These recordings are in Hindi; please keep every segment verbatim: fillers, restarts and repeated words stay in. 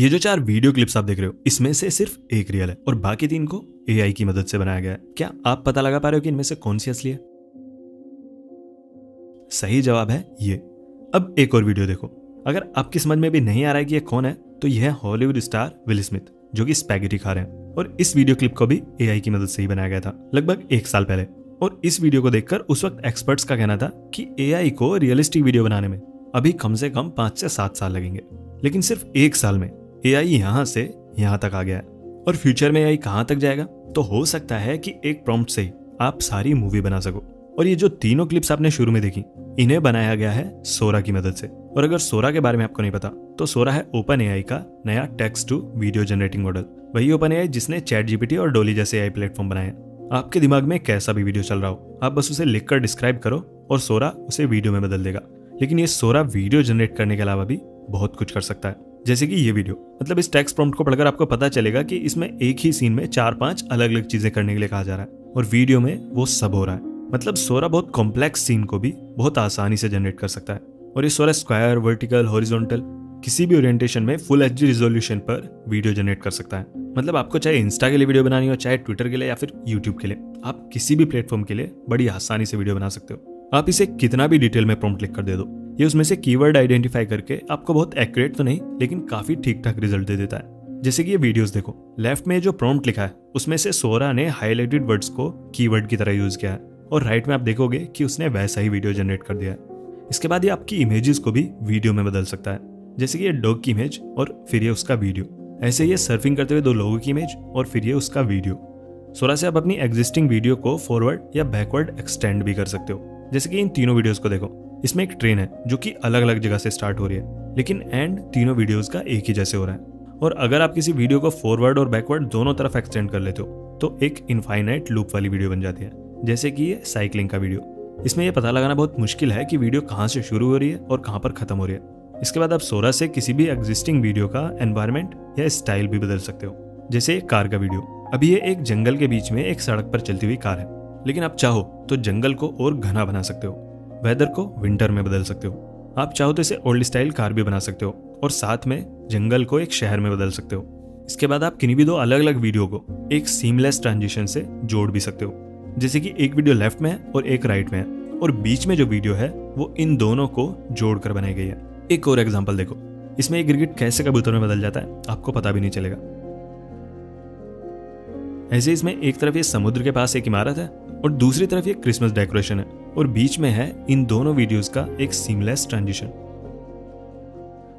ये जो चार वीडियो क्लिप्स आप देख रहे हो इसमें से सिर्फ एक रियल है और बाकी तीन को एआई की मदद से बनाया गया है। क्या आप पता लगा पा रहे हो कि इनमें से कौन सी असली है? सही जवाब है ये। अब एक और वीडियो देखो। अगर आपकी समझ में भी नहीं आ रहा है कि ये कौन है तो यह है हॉलीवुड स्टार विल स्मिथ जो कि स्पैगेटी खा रहे हैं और इस वीडियो क्लिप को भी एआई की मदद से ही बनाया गया था लगभग एक साल पहले। और इस वीडियो को देखकर उस वक्त एक्सपर्ट्स का कहना था कि एआई को रियलिस्टिक वीडियो बनाने में अभी कम से कम पांच से सात साल लगेंगे, लेकिन सिर्फ एक साल में एआई यहाँ से यहाँ तक आ गया है। और फ्यूचर में एआई कहाँ तक जाएगा तो हो सकता है कि एक प्रॉम्प्ट से आप सारी मूवी बना सको। और ये जो तीनों क्लिप्स आपने शुरू में देखी इन्हें बनाया गया है सोरा की मदद से। और अगर सोरा के बारे में आपको नहीं पता तो सोरा है ओपन एआई का नया text to video generating model, वही ओपन एआई जिसने चैट जीपीटी और डॉली जैसे एआई प्लेटफॉर्म बनाए। आपके दिमाग में कैसा भी वीडियो चल रहा हो आप बस उसे लिखकर डिस्क्राइब करो और सोरा उसे वीडियो में बदल देगा। लेकिन ये सोरा वीडियो जनरेट करने के अलावा भी बहुत कुछ कर सकता है, जैसे कि ये वीडियो। मतलब इस टेक्स्ट प्रॉम्प्ट को पढ़कर आपको पता चलेगा कि इसमें एक ही सीन में चार पांच अलग अलग चीजें करने के लिए कहा जा रहा है और वीडियो में वो सब हो रहा है। मतलब सोरा बहुत कॉम्प्लेक्स सीन को भी बहुत आसानी से जनरेट कर सकता है। और ये सोरा स्क्वायर, वर्टिकल, हॉरिजॉन्टल किसी भी ओरिएंटेशन में फुल एचडी रिजोल्यूशन पर वीडियो जनरेट कर सकता है। मतलब आपको चाहे इंस्टा के लिए वीडियो बनानी हो, चाहे ट्विटर के लिए या फिर यूट्यूब के लिए, आप किसी भी प्लेटफॉर्म के लिए बड़ी आसानी से वीडियो बना सकते हो। आप इसे कितना भी डिटेल में प्रॉम्प्ट लिख कर दे दो ये उसमें से कीवर्ड आइडेंटिफाई करके आपको बहुत एक्यूरेट तो नहीं लेकिन काफी ठीक ठाक रिजल्ट दे देता है। जैसे कि ये वीडियोस देखो, लेफ्ट में जो प्रॉम्प्ट लिखा है उसमें से सोरा ने हाईलाइटेड वर्ड्स को कीवर्ड की तरह यूज किया है और राइट में आप देखोगे कि उसने वैसा ही वीडियो जनरेट कर दिया है। इसके बाद ये आपकी इमेजेस को भी वीडियो में बदल सकता है, जैसे कि ये डॉग की इमेज और फिर ये उसका वीडियो। ऐसे ये सर्फिंग करते हुए दो लोगों की इमेज और फिर ये उसका वीडियो। सोरा से आप अपनी एग्जिस्टिंग वीडियो को फॉरवर्ड या बैकवर्ड एक्सटेंड भी कर सकते हो, जैसे कि इन तीनों वीडियोज को देखो। इसमें एक ट्रेन है जो कि अलग अलग जगह से स्टार्ट हो रही है लेकिन एंड तीनों वीडियोस का एक ही जैसे हो रहा है। और अगर आप किसी वीडियो को फॉरवर्ड और बैकवर्ड दोनों तरफ एक्सटेंड कर लेते हो तो एक इनफाइनाइट लूप वाली वीडियो बन जाती है, जैसे कि ये साइकिलिंग का वीडियो। इसमें यह पता लगाना बहुत मुश्किल है कि वीडियो कहाँ से शुरू हो रही है और कहाँ पर खत्म हो रही है। इसके बाद आप सोरा से किसी भी एग्जिस्टिंग वीडियो का एनवायरमेंट या स्टाइल भी बदल सकते हो, जैसे कार का वीडियो। अभी ये एक जंगल के बीच में एक सड़क पर चलती हुई कार है, लेकिन आप चाहो तो जंगल को और घना बना सकते हो। वेदर को विंटर में बदल सकते हो। आप चाहो तो इसे ओल्ड स्टाइल कार भी बना सकते हो और साथ में जंगल को एक शहर में बदल सकते हो। इसके बाद आप किन्हीं भी दो अलग अलग वीडियो को एक सीमलेस ट्रांजिशन से जोड़ भी सकते हो, जैसे कि एक वीडियो लेफ्ट में है और एक राइट में है और बीच में जो वीडियो है वो इन दोनों को जोड़कर बनाई गई है। एक और एग्जाम्पल देखो, इसमें एक गिरगिट कैसे कबूतर में बदल जाता है आपको पता भी नहीं चलेगा। ऐसे इसमें एक तरफ ये समुद्र के पास एक इमारत है और दूसरी तरफ ये क्रिसमस डेकोरेशन है और बीच में है इन दोनों वीडियोस का एक सीमलेस ट्रांजिशन।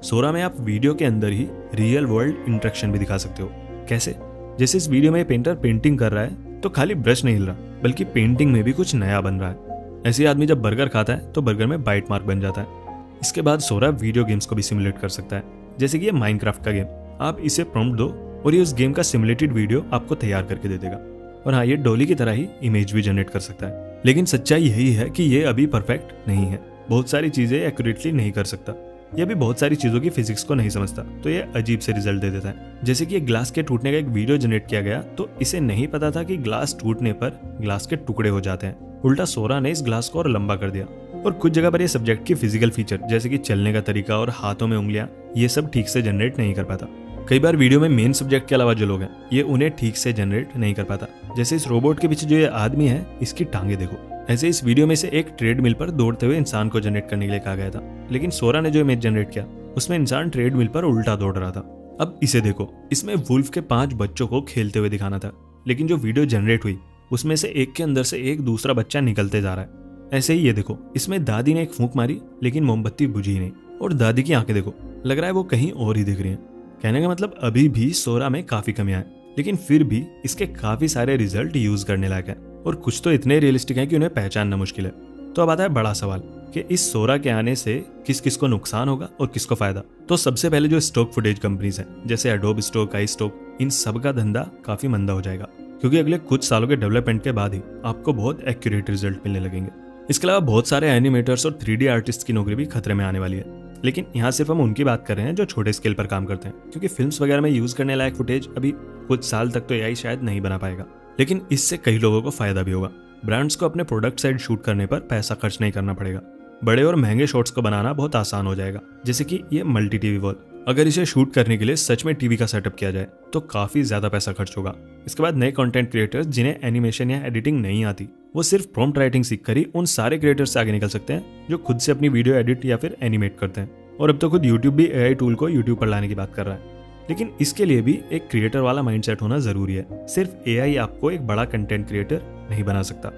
सोरा में आप वीडियो के अंदर ही रियल वर्ल्ड इंटरेक्शन भी दिखा सकते हो। कैसे? जैसे इस वीडियो में पेंटर पेंटिंग कर रहा है तो खाली ब्रश नहीं हिल रहा बल्कि पेंटिंग में भी कुछ नया बन रहा है। ऐसे आदमी जब बर्गर खाता है तो बर्गर में बाइट मार्क बन जाता है। इसके बाद सोरा वीडियो गेम्स को भी सिमुलेट कर सकता है, जैसे कि ये माइनक्राफ्ट का गेम। आप इसे प्रॉम्प्ट दो और ये उस गेम का सिमुलेटेड वीडियो आपको तैयार करके दे देगा। और हाँ, ये डॉली की तरह ही इमेज भी जनरेट कर सकता है, लेकिन सच्चाई यही है कि ये अभी परफेक्ट नहीं है। बहुत सारी चीजें एक्यूरेटली नहीं कर सकता, ये भी बहुत सारी चीजों की फिजिक्स को नहीं समझता तो ये अजीब से रिजल्ट दे देता है। जैसे कि ग्लास के टूटने का एक वीडियो जनरेट किया गया तो इसे नहीं पता था कि ग्लास टूटने पर ग्लास के टुकड़े हो जाते हैं। उल्टा सोरा ने इस ग्लास को और लंबा कर दिया। और कुछ जगह पर यह सब्जेक्ट की फिजिकल फीचर जैसे कि चलने का तरीका और हाथों में उंगलियां ये सब ठीक से जनरेट नहीं कर पाता। कई बार वीडियो में मेन सब्जेक्ट के अलावा जो लोग हैं ये उन्हें ठीक से जनरेट नहीं कर पाता, जैसे इस रोबोट के पीछे जो ये आदमी है इसकी टांगे देखो। ऐसे इस वीडियो में से एक ट्रेडमिल पर दौड़ते हुए इंसान को जनरेट करने के लिए कहा गया था, लेकिन सोरा ने जो इमेज जनरेट किया उसमें इंसान ट्रेडमिल पर उल्टा दौड़ रहा था। अब इसे देखो, इसमें वुल्फ के पांच बच्चों को खेलते हुए दिखाना था लेकिन जो वीडियो जनरेट हुई उसमें से एक के अंदर से एक दूसरा बच्चा निकलते जा रहा है। ऐसे ही ये देखो, इसमें दादी ने एक फूंक मारी लेकिन मोमबत्ती बुझी नहीं और दादी की आंखें देखो, लग रहा है वो कहीं और ही दिख रही है। कहने का मतलब अभी भी सोरा में काफी कमियां हैं, लेकिन फिर भी इसके काफी सारे रिजल्ट यूज करने लायक हैं और कुछ तो इतने रियलिस्टिक हैं कि उन्हें पहचानना मुश्किल है। तो अब आता है बड़ा सवाल कि इस सोरा के आने से किस किस को नुकसान होगा और किसको फायदा। तो सबसे पहले जो स्टॉक फुटेज कंपनीज हैं जैसे एडोब स्टॉक, आईस्टॉक, इन सब का धंधा काफी मंदा हो जाएगा क्योंकि अगले कुछ सालों के डेवलपमेंट के बाद ही आपको बहुत एक्यूरेट रिजल्ट मिलने लगेंगे। इसके अलावा बहुत सारे एनिमेटर्स और थ्री डी आर्टिस्ट की नौकरी भी खतरे में आने वाली है, लेकिन यहाँ सिर्फ हम उनकी बात कर रहे हैं जो छोटे स्केल पर काम करते हैं क्योंकि फिल्म्स वगैरह में यूज करने लायक फुटेज अभी कुछ साल तक तो एआई शायद नहीं बना पाएगा। लेकिन इससे कई लोगों को फायदा भी होगा। ब्रांड्स को अपने प्रोडक्ट साइड शूट करने पर पैसा खर्च नहीं करना पड़ेगा, बड़े और महंगे शॉट्स को बनाना बहुत आसान हो जाएगा, जैसे कि ये मल्टी टीवी वॉल। अगर इसे शूट करने के लिए सच में टीवी का सेटअप किया जाए तो काफी ज्यादा पैसा खर्च होगा। इसके बाद नए कंटेंट क्रिएटर्स जिन्हें एनिमेशन या एडिटिंग नहीं आती, वो सिर्फ प्रॉम्प्ट राइटिंग सीखकर ही उन सारे क्रिएटर्स से आगे निकल सकते हैं जो खुद से अपनी वीडियो एडिट या फिर एनिमेट करते हैं। और अब तो खुद यूट्यूब भी ए आई टूल को यूट्यूब पर लाने की बात कर रहा है, लेकिन इसके लिए भी एक क्रिएटर वाला माइंडसेट होना जरूरी है। सिर्फ ए आई आपको एक बड़ा कंटेंट क्रिएटर नहीं बना सकता।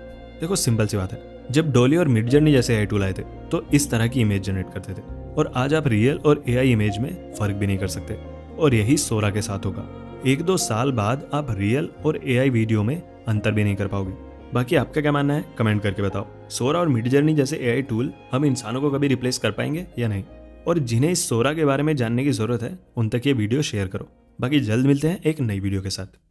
देखो सिंपल सी बात है, जब डॉली और मिडजर्नी जैसे ए आई टूल आए थे तो इस तरह की इमेज जनरेट करते थे, और आज आप रियल और ए आई इमेज में फर्क भी नहीं कर सकते। और यही सोरा के साथ होगा, एक दो साल बाद आप रियल और ए आई वीडियो में अंतर भी नहीं कर पाओगे। बाकी आपका क्या मानना है कमेंट करके बताओ, सोरा और मिडजर्नी जैसे ए आई टूल हम इंसानों को कभी रिप्लेस कर पाएंगे या नहीं? और जिन्हें इस सोरा के बारे में जानने की जरूरत है उन तक ये वीडियो शेयर करो। बाकी जल्द मिलते हैं एक नई वीडियो के साथ।